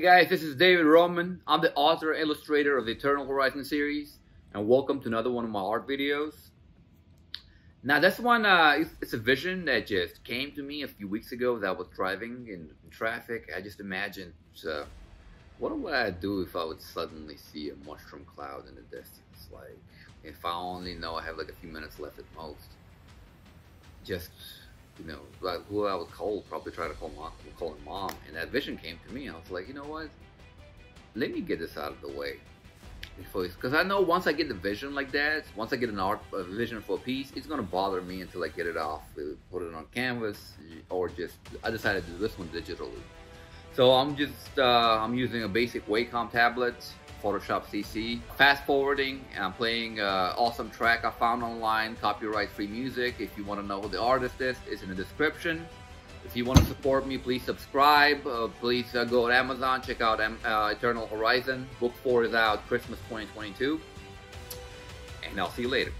Hey guys, this is David Roman. I'm the author and illustrator of the Eternal Horizon series, and welcome to another one of my art videos. Now this one, it's a vision that just came to me a few weeks ago as I was driving in traffic. I just imagined, what would I do if I would suddenly see a mushroom cloud in the distance? Like, if I only know I have like a few minutes left at most. Just, you know, like who I would call, probably try to call mom, and that vision came to me. I was like, you know what? Let me get this out of the way, because I know once I get the vision like that, once I get a vision for a piece, it's gonna bother me until I get it off, put it on canvas, or just I decided to do this one digitally. So I'm just I'm using a basic Wacom tablet, Photoshop CC, fast forwarding, and I'm playing awesome track I found online, copyright free music. If you want to know who the artist is, it's in the description. If you want to support me, please subscribe, please go to Amazon, check out Eternal Horizon. Book 4 is out Christmas 2022, and I'll see you later.